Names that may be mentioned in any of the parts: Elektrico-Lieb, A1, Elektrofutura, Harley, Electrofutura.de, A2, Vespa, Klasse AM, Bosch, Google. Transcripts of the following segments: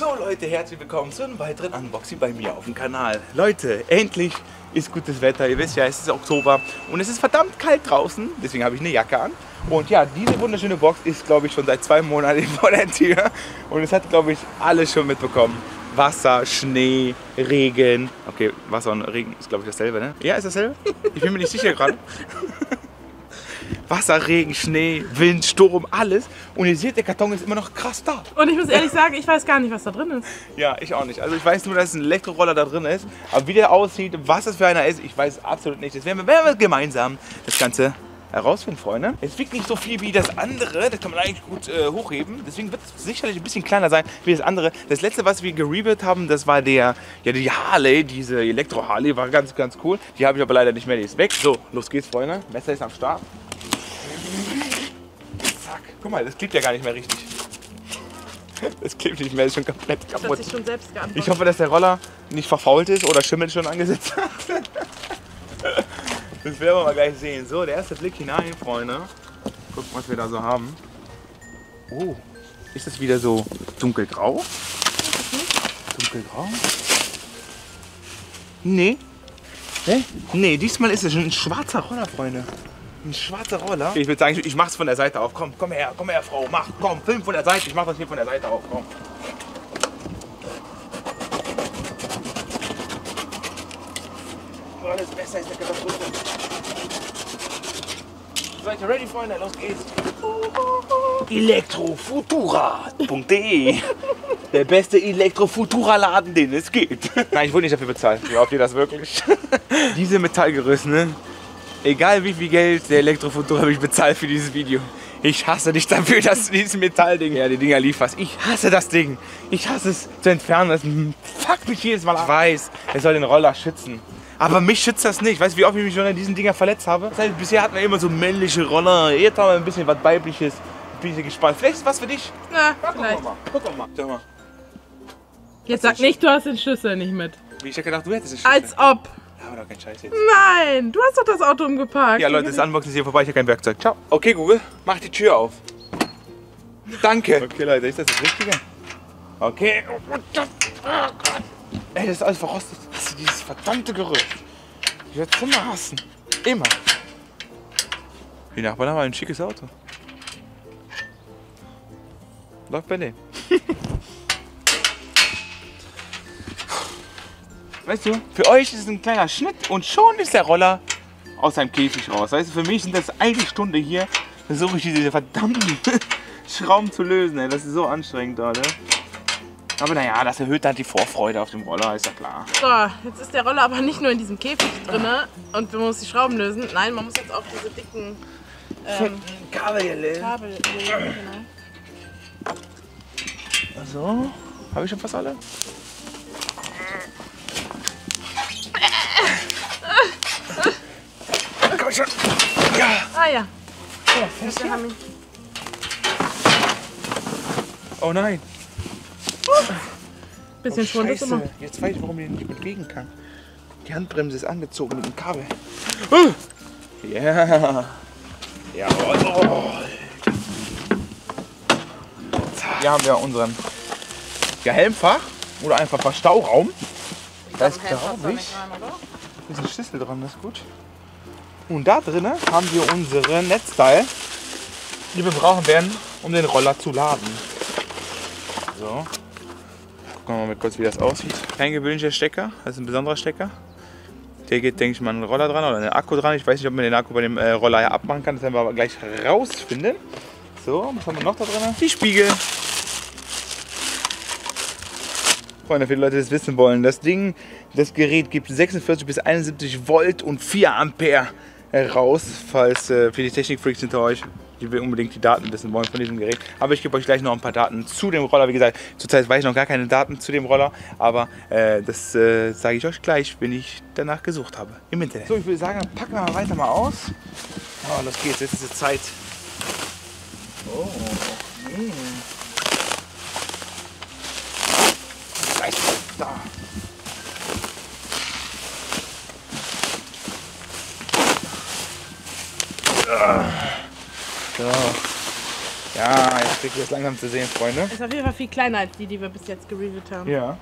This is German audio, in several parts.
So Leute, herzlich willkommen zu einem weiteren Unboxing bei mir auf dem Kanal. Leute, endlich ist gutes Wetter, ihr wisst ja, es ist Oktober und es ist verdammt kalt draußen, deswegen habe ich eine Jacke an. Und ja, diese wunderschöne Box ist, glaube ich, schon seit 2 Monaten vor der Tür und es hat, glaube ich, alles schon mitbekommen. Wasser, Schnee, Regen. Okay, Wasser und Regen ist, glaube ich, dasselbe, ne? Ja, ist dasselbe? Ich bin mir nicht sicher gerade. Wasser, Regen, Schnee, Wind, Sturm, alles. Und ihr seht, der Karton ist immer noch krass da. Und ich muss ehrlich sagen, ich weiß gar nicht, was da drin ist. Ja, ich auch nicht. Also ich weiß nur, dass ein Elektroroller da drin ist. Aber wie der aussieht, was das für einer ist, ich weiß absolut nicht. Das werden wir gemeinsam das Ganze herausfinden, Freunde. Es wiegt nicht so viel wie das andere. Das kann man eigentlich gut hochheben. Deswegen wird es sicherlich ein bisschen kleiner sein wie das andere. Das letzte, was wir gerebuilt haben, das war die Harley. Diese Elektro-Harley war ganz, ganz cool. Die habe ich aber leider nicht mehr. Die ist weg. So, los geht's, Freunde. Messer ist am Start. Zack. Guck mal, das klebt ja gar nicht mehr richtig. Das klebt nicht mehr, das ist schon komplett kaputt. Das hat sich schon selbst geantwortet. Ich hoffe, dass der Roller nicht verfault ist oder Schimmel schon angesetzt hat. Das werden wir mal gleich sehen. So, der erste Blick hinein, Freunde. Gucken, was wir da so haben. Oh, ist das wieder so dunkelgrau? Dunkelgrau? Nee. Hä? Nee, diesmal ist es ein schwarzer Roller, Freunde. Ein schwarzer Roller? Ich würde sagen, ich mach's von der Seite auf. Komm her, Frau. Mach, komm, film von der Seite. Ich mach das hier von der Seite auf. Komm. Oh, das Messer ist eine Katastrophe. Seid ihr ready, Freunde? Los geht's. Electrofutura.de Der beste Elektrofutura-Laden, den es gibt. Nein, ich wurde nicht dafür bezahlt. Glaubt ihr das wirklich? Diese Metallgerüste, ne? Egal wie viel Geld der Elektrofutura mich bezahlt für dieses Video. Ich hasse dich dafür, dass du dieses Metallding die Dinger lieferst. Ich hasse das Ding. Ich hasse es zu entfernen. Das fuckt mich jedes Mal ab. Ich weiß, es soll den Roller schützen. Aber mich schützt das nicht. Weißt du, wie oft ich mich schon an diesen Dinger verletzt habe? Das heißt, bisher hatten wir immer so männliche Roller. Jetzt haben wir ein bisschen was Weibliches. Bin ich gespannt. Vielleicht ist was für dich. Na, ja, vielleicht. Guck mal. Jetzt sag nicht, du hast den Schlüssel nicht mit. Ich hab gedacht, du hättest den Schlüssel. Als ob. Aber doch kein Scheiß jetzt. Nein, du hast doch das Auto umgeparkt. Ja Leute, das Unboxing ist hier vorbei, ich habe kein Werkzeug. Ciao. Okay Google, mach die Tür auf. Danke. Okay Leute, ist das das Richtige? Okay. Ey, das ist alles verrostet. Hast du dieses verdammte Gerüst? Ich werde es immer hassen. Immer. Die Nachbarn haben ein schickes Auto. Läuft bei denen. Weißt du, für euch ist es ein kleiner Schnitt und schon ist der Roller aus seinem Käfig raus. Weißt du, für mich sind das eine Stunde hier, versuche ich diese verdammten Schrauben zu lösen. Ey. Das ist so anstrengend, Alter. Aber naja, das erhöht dann die Vorfreude auf dem Roller, ist ja klar. So, jetzt ist der Roller aber nicht nur in diesem Käfig drin und man muss die Schrauben lösen. Nein, man muss jetzt auch diese dicken Kabel hier lösen. Genau. So, habe ich schon fast alle? Ja. Ah ja. Ja, haben ihn. Oh nein. Bisschen schwundes immer. Jetzt weiß ich, warum ich den nicht bewegen kann. Die Handbremse ist angezogen mit dem Kabel. Yeah. Ja. Oh. Hier haben wir unseren Helmfach oder einfach Verstauraum. Da ist, glaube ich, ein bisschen Schlüssel dran, das ist gut. Und da drinnen haben wir unsere Netzteil, die wir brauchen werden, um den Roller zu laden. So, gucken wir mal kurz, wie das aussieht. Kein gewöhnlicher Stecker, das ist ein besonderer Stecker. Der geht, denke ich mal, an den Roller dran oder an den Akku dran. Ich weiß nicht, ob man den Akku bei dem Roller ja abmachen kann, das werden wir aber gleich rausfinden. So, was haben wir noch da drin? Die Spiegel. Freunde, viele Leute, die das wissen wollen, das Ding, das Gerät gibt 46 bis 71 Volt und 4 Ampere. Raus, falls für die Technik-Freaks hinter euch, die wir unbedingt die Daten wissen wollen von diesem Gerät. Aber ich gebe euch gleich noch ein paar Daten zu dem Roller. Wie gesagt, zurzeit weiß ich noch gar keine Daten zu dem Roller, aber das sage ich euch gleich, wenn ich danach gesucht habe im Internet. So, ich würde sagen, packen wir mal weiter mal aus. Oh, los geht's, jetzt ist die Zeit. Oh, Gleich da. So. Ja, jetzt kriege ich das langsam zu sehen, Freunde. Ist auf jeden Fall viel kleiner als die, die wir bis jetzt gereviewt haben. Ja.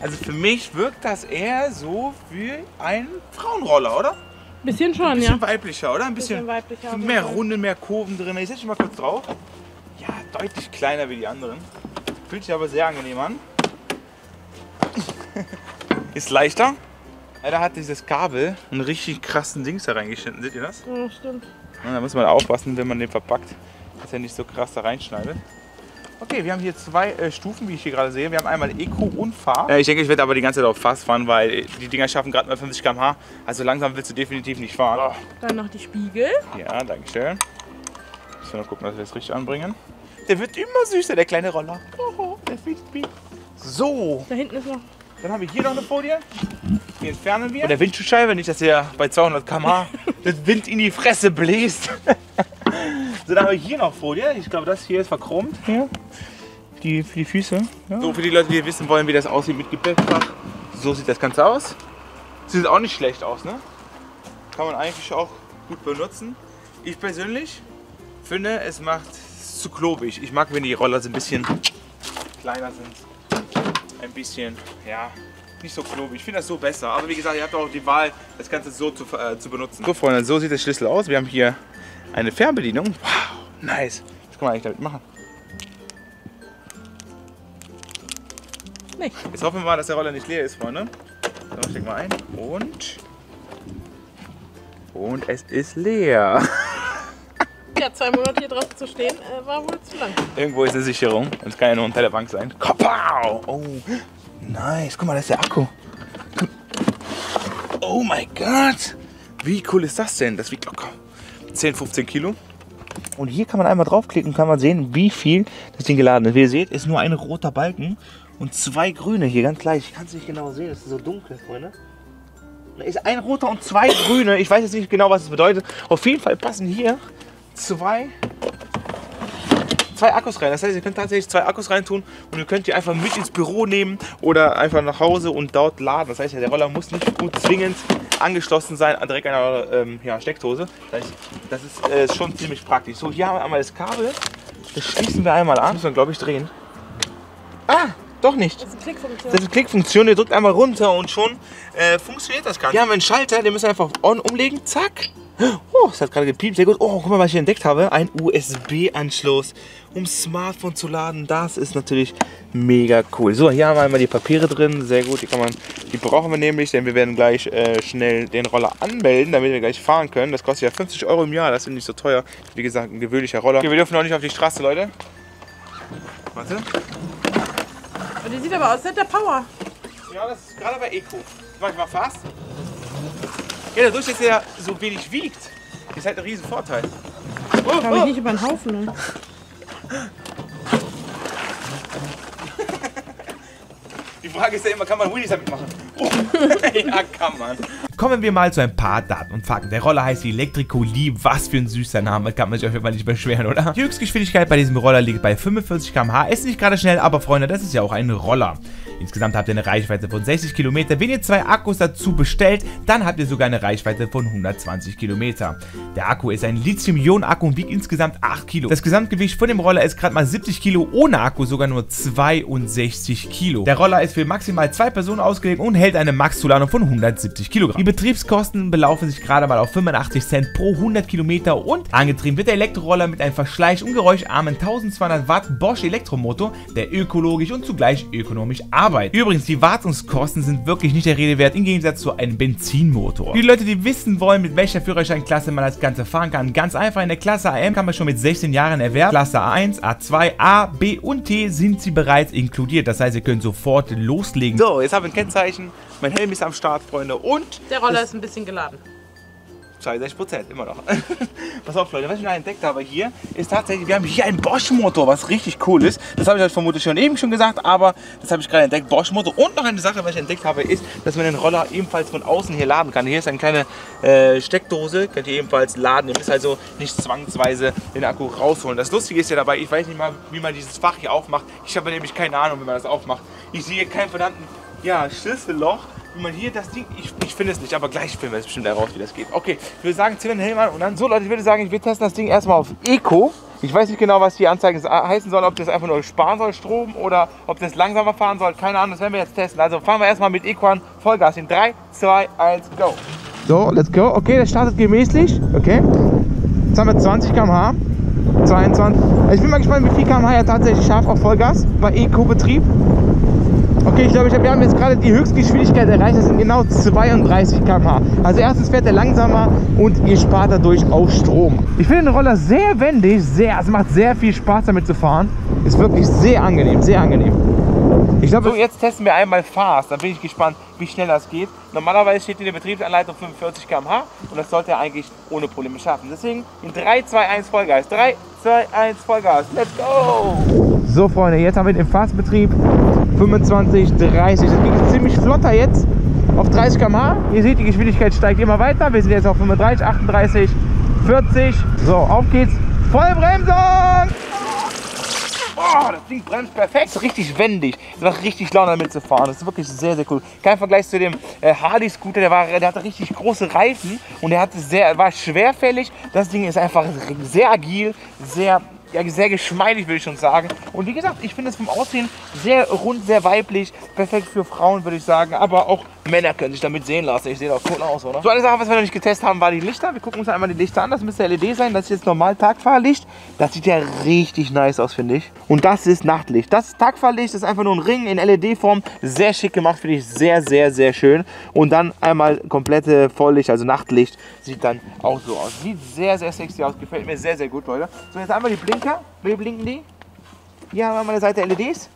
Also für mich wirkt das eher so wie ein Frauenroller, oder? Bisschen schon, ja. Ein bisschen weiblicher, oder? Ein bisschen weiblicher. Mehr Runden, mehr Kurven drin. Ich setze schon mal kurz drauf. Ja, deutlich kleiner wie die anderen. Fühlt sich aber sehr angenehm an. Ist leichter. Leider hat dieses Kabel einen richtig krassen Dings da reingeschnitten. Seht ihr das? Ja, stimmt. Da muss man aufpassen, wenn man den verpackt, dass er nicht so krass da reinschneidet. Okay, wir haben hier zwei Stufen, wie ich hier gerade sehe. Wir haben einmal Eco und Fahr. Ich denke, ich werde aber die ganze Zeit auf Fast fahren, weil die Dinger schaffen gerade mal 50 km/h. Also langsam willst du definitiv nicht fahren. Oh. Dann noch die Spiegel. Ja, danke schön. Müssen wir noch gucken, dass wir das richtig anbringen. Der wird immer süßer, der kleine Roller. Oh, der Frisbee. So. Da hinten ist noch. Dann haben wir hier noch eine Folie. Die entfernen wir. Und der Windschutzscheibe, nicht, dass ihr bei 200 km/h das Wind in die Fresse bläst. So, dann habe ich hier noch Folie. Ich glaube, das hier ist verchromt. Ja. Für die Füße. Ja. So, für die Leute, die wissen wollen, wie das aussieht mit Gepäckfach. So sieht das Ganze aus. Sieht auch nicht schlecht aus, ne? Kann man eigentlich auch gut benutzen. Ich persönlich finde, es macht es zu klobig. Ich mag, wenn die Roller so ein bisschen kleiner sind. Ein bisschen, ja, nicht so klobig. Ich finde das so besser. Aber wie gesagt, ihr habt auch die Wahl, das Ganze so zu benutzen. So, Freunde, so sieht der Schlüssel aus. Wir haben hier eine Fernbedienung. Wow, nice. Was kann man eigentlich damit machen? Nicht. Jetzt hoffen wir mal, dass der Roller nicht leer ist, Freunde. So, steck mal ein. Und es ist leer. Ja, 2 Monate hier drauf zu stehen, war wohl zu lang. Irgendwo ist eine Sicherung. Und es kann ja nur unter der Bank sein. Kopau! Oh, nice. Guck mal, das ist der Akku. Oh mein Gott. Wie cool ist das denn? Das wiegt locker 10, 15 Kilo. Und hier kann man einmal draufklicken und kann man sehen, wie viel das Ding geladen ist. Wie ihr seht, ist nur ein roter Balken und 2 grüne hier, ganz gleich. Ich kann es nicht genau sehen, es ist so dunkel, Freunde. Da ist ein roter und 2 grüne. Ich weiß jetzt nicht genau, was es bedeutet. Auf jeden Fall passen hier zwei Akkus rein. Das heißt, ihr könnt tatsächlich 2 Akkus reintun und ihr könnt die einfach mit ins Büro nehmen oder einfach nach Hause und dort laden. Das heißt, der Roller muss nicht gut zwingend angeschlossen sein an direkt einer Steckdose. Das ist schon ziemlich praktisch. So, hier haben wir einmal das Kabel. Das schließen wir einmal an. Das müssen wir, glaube ich, drehen. Ah, doch nicht. Das ist eine Klickfunktion. Das ist eine Klickfunktion. Ihr drückt einmal runter und schon funktioniert das Ganze. Hier haben wir einen Schalter, den müssen wir einfach auf On umlegen. Zack. Oh, es hat gerade gepiept, sehr gut. Oh, guck mal, was ich entdeckt habe. Ein USB-Anschluss, um Smartphone zu laden. Das ist natürlich mega cool. So, hier haben wir einmal die Papiere drin. Sehr gut, die brauchen wir nämlich, denn wir werden gleich schnell den Roller anmelden, damit wir gleich fahren können. Das kostet ja 50 € im Jahr, das ist nicht so teuer. Wie gesagt, ein gewöhnlicher Roller. Okay, wir dürfen noch nicht auf die Straße, Leute. Warte. Oh, die sieht aber aus, der Power. Ja, das ist gerade bei Eco. Mach ich mal fast. Ja, dadurch, dass er so wenig wiegt, ist halt ein riesen Vorteil. Oh, habe ich nicht über den Haufen. Ne? Die Frage ist ja immer, kann man Wheelies damit machen? Oh. Ja, kann man. Kommen wir mal zu ein paar Daten und Fakten. Der Roller heißt Elektrico-Lieb. Was für ein süßer Name. Das kann man sich auf jeden Fall nicht beschweren, oder? Die Höchstgeschwindigkeit bei diesem Roller liegt bei 45 km/h. Ist nicht gerade schnell, aber Freunde, das ist ja auch ein Roller. Insgesamt habt ihr eine Reichweite von 60 Kilometer. Wenn ihr 2 Akkus dazu bestellt, dann habt ihr sogar eine Reichweite von 120 Kilometer. Der Akku ist ein Lithium-Ionen-Akku und wiegt insgesamt 8 Kilo. Das Gesamtgewicht von dem Roller ist gerade mal 70 Kilo, ohne Akku sogar nur 62 Kilo. Der Roller ist für maximal 2 Personen ausgelegt und hält eine Max-Zuladung von 170 Kilogramm. Die Betriebskosten belaufen sich gerade mal auf 85 Cent pro 100 Kilometer und angetrieben wird der Elektroroller mit einem verschleiß- und geräuscharmen 1200 Watt Bosch Elektromotor, der ökologisch und zugleich ökonomisch arbeitet. Übrigens, die Wartungskosten sind wirklich nicht der Rede wert, im Gegensatz zu einem Benzinmotor. Für die Leute, die wissen wollen, mit welcher Führerscheinklasse man das Ganze fahren kann, ganz einfach, in der Klasse AM kann man schon mit 16 Jahren erwerben. Klasse A1, A2, A, B und T sind sie bereits inkludiert. Das heißt, ihr könnt sofort loslegen. So, jetzt haben wir ein Kennzeichen, mein Helm ist am Start, Freunde, und der Roller ist ein bisschen geladen. 62% immer noch. Pass auf, Leute, was ich noch entdeckt habe hier, ist tatsächlich, wir haben hier einen Bosch-Motor, was richtig cool ist. Das habe ich euch vermutlich eben schon gesagt, aber das habe ich gerade entdeckt, Bosch-Motor. Und noch eine Sache, was ich entdeckt habe, ist, dass man den Roller ebenfalls von außen hier laden kann. Hier ist eine kleine Steckdose, könnt ihr ebenfalls laden. Ihr müsst also nicht zwangsweise den Akku rausholen. Das Lustige ist ja dabei, ich weiß nicht mal, wie man dieses Fach hier aufmacht. Ich habe nämlich keine Ahnung, wie man das aufmacht. Ich sehe keinen verdammten Schlüsselloch. Wenn man hier das Ding, ich finde es nicht, aber gleich finden wir es bestimmt heraus, wie das geht. Okay, ich würde sagen, ziehen wir den Helm an und dann so, Leute, ich würde sagen, wir testen das Ding erstmal auf Eco. Ich weiß nicht genau, was die Anzeigen heißen sollen, ob das einfach nur sparen soll, Strom, oder ob das langsamer fahren soll, keine Ahnung, das werden wir jetzt testen. Also fahren wir erstmal mit Eco an, Vollgas in 3, 2, 1, go. So, let's go. Okay, das startet gemächlich. Okay, jetzt haben wir 20 km/h, 22. Ich bin mal gespannt, wie viel km/h er tatsächlich schafft auf Vollgas bei Eco-Betrieb. Okay, ich glaube, wir haben jetzt gerade die Höchstgeschwindigkeit erreicht, das sind genau 32 km/h. Also erstens fährt er langsamer und ihr spart dadurch auch Strom. Ich finde den Roller sehr wendig, es macht sehr viel Spaß damit zu fahren. Ist wirklich sehr angenehm, sehr angenehm. Ich glaube, so, jetzt testen wir einmal Fast, dann bin ich gespannt, wie schnell das geht. Normalerweise steht in der Betriebsanleitung 45 km/h und das sollte er eigentlich ohne Probleme schaffen. Deswegen in 3, 2, 1 Vollgas, 3, 2, 1 Vollgas, let's go! So, Freunde, jetzt haben wir den Fastbetrieb 25, 30. Das ging ziemlich flotter jetzt auf 30 km/h. Ihr seht, die Geschwindigkeit steigt immer weiter. Wir sind jetzt auf 35, 38, 40. So, auf geht's. Vollbremsung! Oh, das Ding bremst perfekt. Das ist richtig wendig. Es macht richtig Laune damit zu fahren. Das ist wirklich sehr, sehr cool. Kein Vergleich zu dem Harley-Scooter. Der hatte richtig große Reifen und der hatte war schwerfällig. Das Ding ist einfach sehr agil, sehr geschmeidig, würde ich schon sagen. Und wie gesagt, ich finde es vom Aussehen sehr rund, sehr weiblich. Perfekt für Frauen, würde ich sagen. Aber auch Männer können sich damit sehen lassen. Ich sehe doch cool aus, oder? So, eine Sache, was wir noch nicht getestet haben, war die Lichter. Wir gucken uns einmal die Lichter an. Das müsste LED sein. Das ist jetzt normal Tagfahrlicht. Das sieht ja richtig nice aus, finde ich. Und das ist Nachtlicht. Das ist Tagfahrlicht. Das ist einfach nur ein Ring in LED-Form. Sehr schick gemacht, finde ich. Sehr, sehr, sehr schön. Und dann einmal komplette Volllicht, also Nachtlicht. Sieht dann auch so aus. Sieht sehr, sehr sexy aus. Gefällt mir sehr, sehr gut, Leute. So, jetzt einmal die Blinker. Wie blinken die? Hier haben wir an der Seite LEDs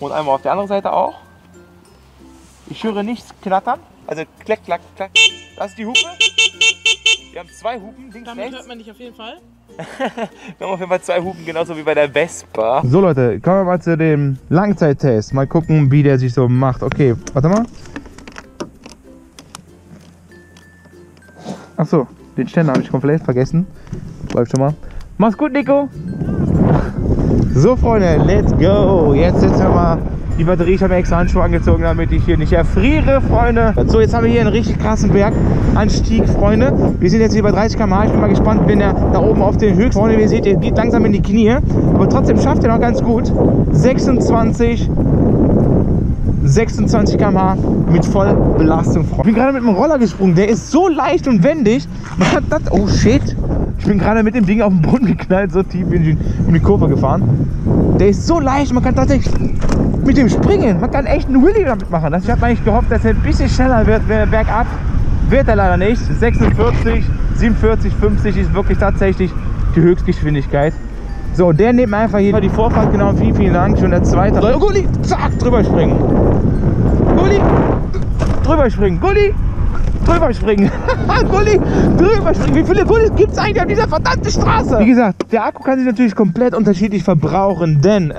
und einmal auf der anderen Seite auch. Ich höre nichts knattern, also klack, klack, klack. Das ist die Hupe. Wir haben zwei Hupen, links, rechts. Damit hört man dich auf jeden Fall. Wir haben auf jeden Fall zwei Hupen, genauso wie bei der Vespa. So, Leute, kommen wir mal zu dem Langzeittest. Mal gucken, wie der sich so macht. Okay, warte mal. Achso, den Ständer habe ich komplett vergessen. Läuft schon mal. Mach's gut, Nico! So, Freunde, let's go! Jetzt setzen wir mal die Batterie. Ich habe mir extra Handschuhe angezogen, damit ich hier nicht erfriere, Freunde. So, jetzt haben wir hier einen richtig krassen Berganstieg, Freunde. Wir sind jetzt hier bei 30 km/h. Ich bin mal gespannt, wenn er da oben auf den Höchst... Freunde, wie ihr seht, er geht langsam in die Knie. Aber trotzdem schafft er noch ganz gut. 26 km/h mit Vollbelastung, Freunde. Ich bin gerade mit dem Roller gesprungen. Der ist so leicht und wendig. Man hat das... Oh, shit! Ich bin gerade mit dem Ding auf den Boden geknallt, so tief bin ich um die Kurve gefahren. Der ist so leicht, man kann tatsächlich mit dem springen. Man kann echt einen Wheelie damit machen. Ich habe eigentlich gehofft, dass er ein bisschen schneller wird bergab. Wird er leider nicht. 46, 47, 50 ist wirklich tatsächlich die Höchstgeschwindigkeit. So, der nimmt einfach hier die Vorfahrt genau. Vielen, vielen Dank. Schon der zweite. So, Gulli, zack, drüber springen. Gulli, drüber springen. Gulli. Drüber springen. Gulli, drüber springen. Wie viele Gullis gibt es eigentlich auf dieser verdammten Straße? Wie gesagt, der Akku kann sich natürlich komplett unterschiedlich verbrauchen, denn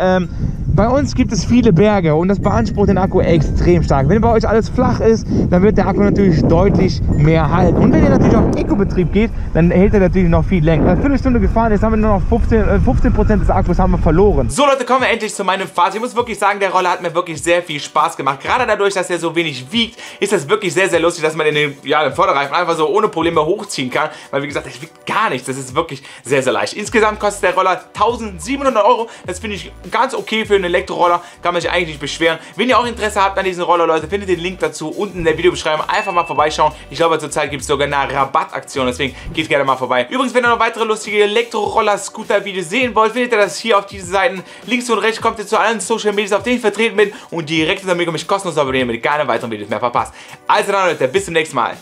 bei uns gibt es viele Berge und das beansprucht den Akku extrem stark. Wenn bei euch alles flach ist, dann wird der Akku natürlich deutlich mehr halten. Und wenn ihr natürlich auf Eco-Betrieb geht, dann hält er natürlich noch viel länger. Eine Viertelstunde gefahren, jetzt haben wir nur noch 15% des Akkus haben wir verloren. So, Leute, kommen wir endlich zu meinem Fazit. Ich muss wirklich sagen, der Roller hat mir wirklich sehr viel Spaß gemacht. Gerade dadurch, dass er so wenig wiegt, ist das wirklich sehr, sehr lustig, dass man den Vorderreifen einfach so ohne Probleme hochziehen kann. Weil, wie gesagt, das wiegt gar nichts. Das ist wirklich sehr, sehr leicht. Insgesamt kostet der Roller 1.700 €. Das finde ich ganz okay für einen Elektroroller, kann man sich eigentlich nicht beschweren. Wenn ihr auch Interesse habt an diesen Roller, Leute, findet den Link dazu unten in der Videobeschreibung. Einfach mal vorbeischauen. Ich glaube, zurzeit gibt es sogar eine Rabattaktion, deswegen geht gerne mal vorbei. Übrigens, wenn ihr noch weitere lustige Elektroroller-Scooter-Videos sehen wollt, findet ihr das hier auf diesen Seiten. Links und rechts kommt ihr zu allen Social Medias, auf denen ich vertreten bin, und direkt unter mir könnt ihr mich kostenlos abonnieren, damit ihr keine weiteren Videos mehr verpasst. Also dann, Leute, bis zum nächsten Mal.